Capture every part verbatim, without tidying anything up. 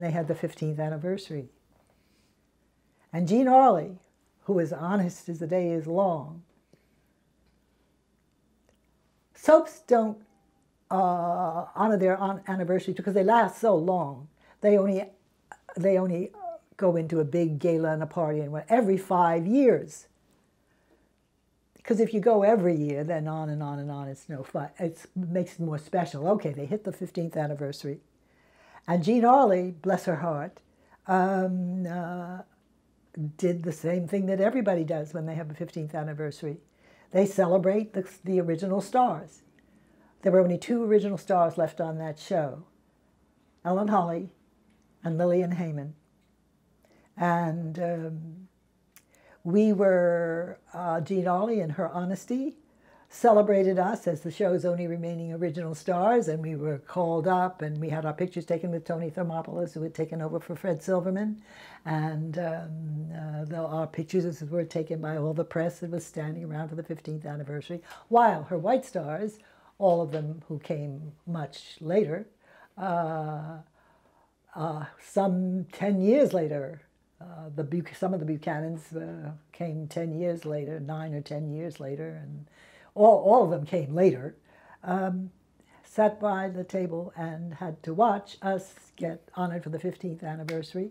They had the fifteenth anniversary. And Gene Arley, who is honest as the day is long, soaps don't uh, honor their anniversary because they last so long. They only, they only go into a big gala and a party and what, every five years. Because if you go every year, then on and on and on, it's no fun. It makes it more special. Okay, they hit the fifteenth anniversary. And Gene Arley, bless her heart, um, uh, did the same thing that everybody does when they have a fifteenth anniversary. They celebrate the, the original stars. There were only two original stars left on that show, Ellen Holly and Lillian Heyman. And um, we were, uh, Gene Olley in her honesty celebrated us as the show's only remaining original stars, and we were called up and we had our pictures taken with Tony Thomopoulos, who had taken over for Fred Silverman, and um, uh, the, our pictures were taken by all the press that was standing around for the fifteenth anniversary, while her white stars, all of them who came much later, uh, uh, some ten years later, Uh, the, some of the Buchanans uh, came ten years later, nine or ten years later, and all, all of them came later, um, sat by the table and had to watch us get honored for the fifteenth anniversary.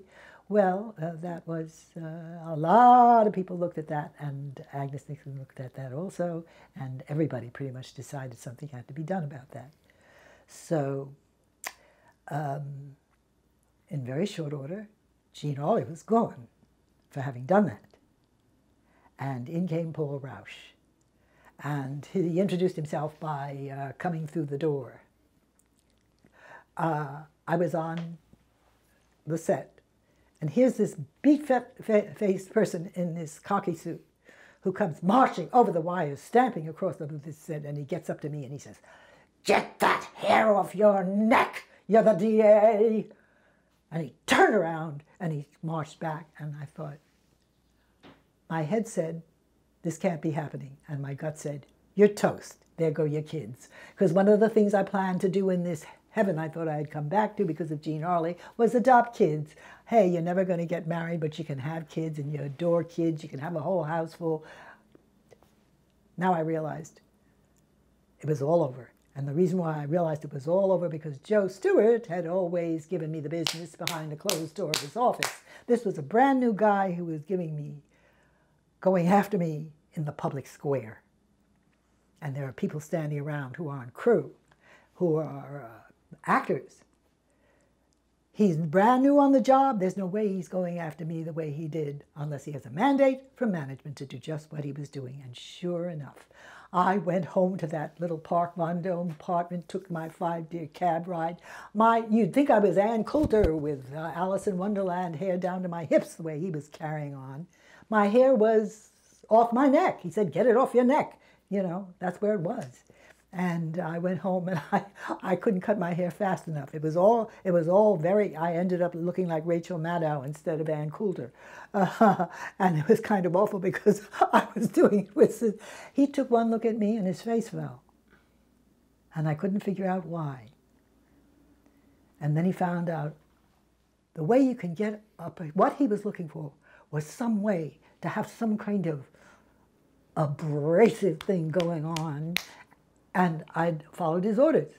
Well, uh, that was, uh, a lot of people looked at that, and Agnes Nixon looked at that also, and everybody pretty much decided something had to be done about that. So, um, in very short order, Gene Olley was gone for having done that. And in came Paul Rausch. And he introduced himself by uh, coming through the door. Uh, I was on the set. And here's this beat-faced person in this khaki suit who comes marching over the wires, stamping across the set, and he gets up to me and he says, "Get that hair off your neck, you're the D A." And he turned around and he marched back, and I thought, my head said, this can't be happening. And my gut said, you're toast. There go your kids. Because one of the things I planned to do in this heaven I thought I had come back to because of Gene Arley was adopt kids. Hey, you're never going to get married, but you can have kids, and you adore kids. You can have a whole house full. Now I realized it was all over. And the reason why I realized it was all over because Joe Stewart had always given me the business behind the closed door of his office. This was a brand new guy who was giving me, going after me in the public square. And there are people standing around who are on crew, who are uh, actors. He's brand new on the job. There's no way he's going after me the way he did unless he has a mandate from management to do just what he was doing. And sure enough, I went home to that little Park Vendome apartment, took my five-deer cab ride. My, you'd think I was Ann Coulter with uh, Alice in Wonderland hair down to my hips the way he was carrying on. My hair was off my neck. He said, get it off your neck. You know, that's where it was. And I went home and I, I couldn't cut my hair fast enough. It was all, it was all very, I ended up looking like Rachel Maddow instead of Ann Coulter. Uh, and it was kind of awful because I was doing it with, he took one look at me and his face fell. And I couldn't figure out why. And then he found out the way you can get up, what he was looking for was some way to have some kind of abrasive thing going on. And I followed his orders.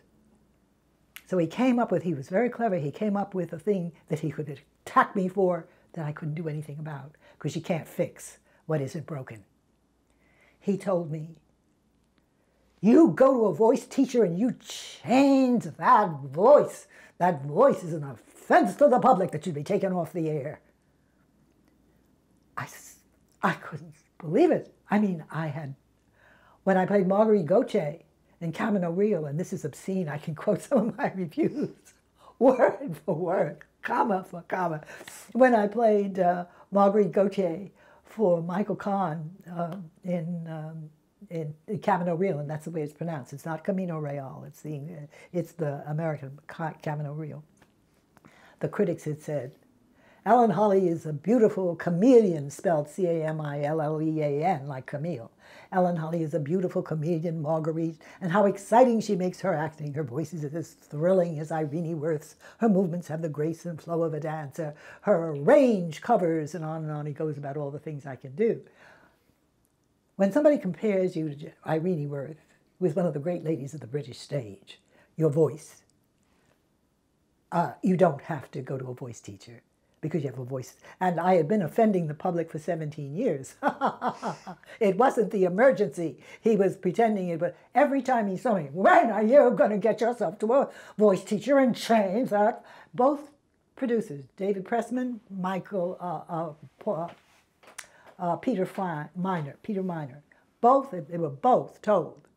So he came up with, he was very clever, he came up with a thing that he could attack me for that I couldn't do anything about, because you can't fix what isn't broken. He told me, you go to a voice teacher and you change that voice. That voice is an offense to the public that should be taken off the air. I, I couldn't believe it. I mean, I had, when I played Marguerite Gauthier, in Camino Real, and this is obscene, I can quote some of my reviews, word for word, comma for comma. When I played uh, Marguerite Gauthier for Michael Kahn uh, in, um, in, in Camino Real, and that's the way it's pronounced. It's not Camino Real, it's the, it's the American Camino Real. The critics had said, Ellen Holly is a beautiful chameleon, spelled C A M I L L E A N, like Camille. Ellen Holly is a beautiful chameleon, Marguerite, and how exciting she makes her acting. Her voice is as thrilling as Irene Worth's. Her movements have the grace and flow of a dancer. Her range covers, and on and on he goes about all the things I can do. When somebody compares you to Irene Worth with one of the great ladies of the British stage, your voice, uh, you don't have to go to a voice teacher, because you have a voice. And I had been offending the public for seventeen years. It wasn't the emergency. He was pretending it, but every time he saw me, when are you going to get yourself to a voice teacher and change that? Both producers, David Pressman, Michael, uh, uh, uh, Peter Miner, Peter Miner, both, they were both told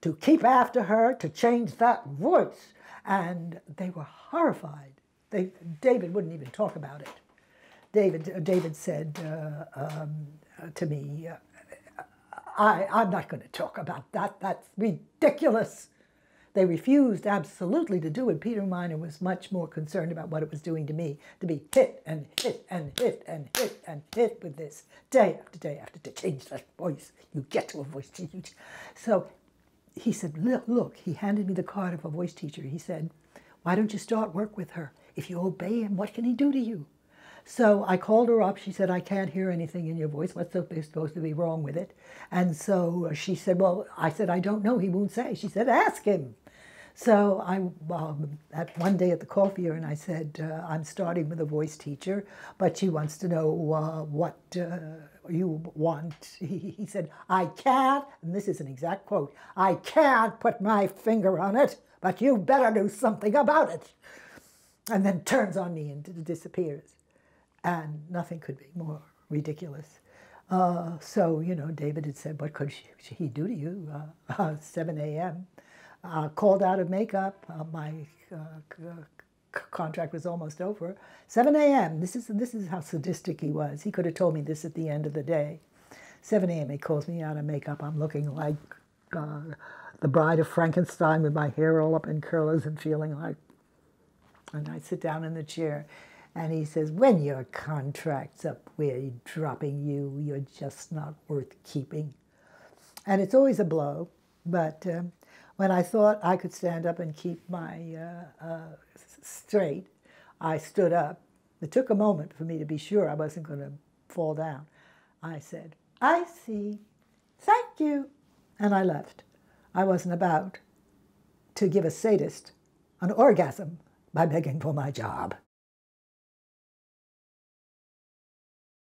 to keep after her, to change that voice. And they were horrified. They, David wouldn't even talk about it. David, David said uh, um, to me, uh, I, I'm not going to talk about that. That's ridiculous. They refused absolutely to do it. Peter Miner was much more concerned about what it was doing to me, to be hit and hit and hit and hit and hit with this day after day after day. Change that voice. You get to a voice teacher. So he said, look, look, he handed me the card of a voice teacher. He said, why don't you start work with her? If you obey him, what can he do to you? So I called her up. She said, I can't hear anything in your voice. What's supposed to be wrong with it? And so she said, well, I said, I don't know. He won't say. She said, ask him. So I, um, at one day at the coffee, and I said, uh, I'm starting with a voice teacher, but she wants to know uh, what uh, you want. He, he said, I can't, and this is an exact quote, I can't put my finger on it, but you better do something about it. And then turns on me and disappears. And nothing could be more ridiculous. Uh, so, you know, David had said, what could she, he do to you? Uh, uh, seven A M Uh, called out of makeup. Uh, my uh, contract was almost over. seven A M This is, this is how sadistic he was. He could have told me this at the end of the day. seven A M he calls me out of makeup. I'm looking like uh, the bride of Frankenstein with my hair all up in curlers and feeling like. And I sit down in the chair, and he says, when your contract's up, we're dropping you. You're just not worth keeping. And it's always a blow, but um, when I thought I could stand up and keep my uh, uh, straight, I stood up. It took a moment for me to be sure I wasn't going to fall down. I said, I see. Thank you. And I left. I wasn't about to give a sadist an orgasm by begging for my job.